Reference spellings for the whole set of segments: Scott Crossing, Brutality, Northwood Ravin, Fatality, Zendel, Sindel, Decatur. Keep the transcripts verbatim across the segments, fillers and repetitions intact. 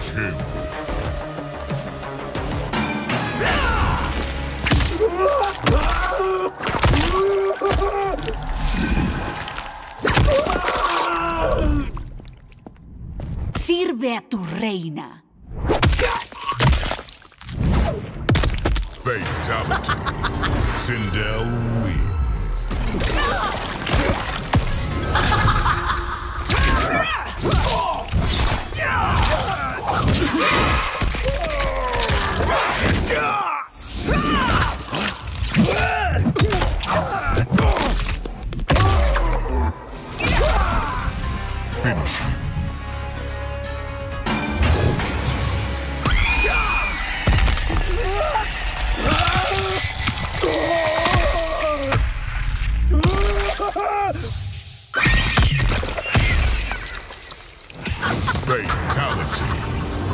Finish him. Sirve a tu reina. Fatality. Sindel wins. Finish him. Fatality.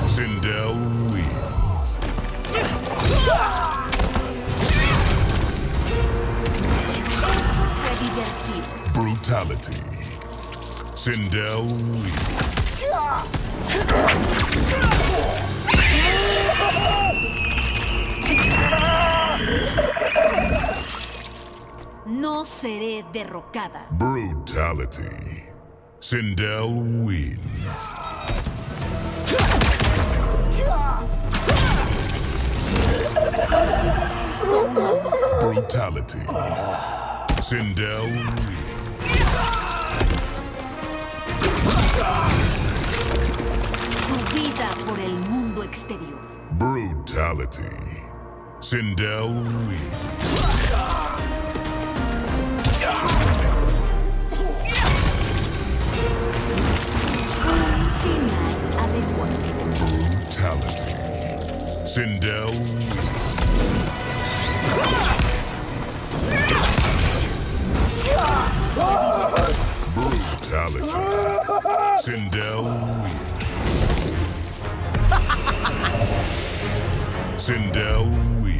Zendel wins. Brutality. Zendel wins. No seré derrocada. Brutality. Sindel wins. Brutality. Sindel wins. Su vida por el mundo exterior. Brutality. Sindel wins. Brutality. Sindel wins. Brutality. Sindel wins. Sindel wins.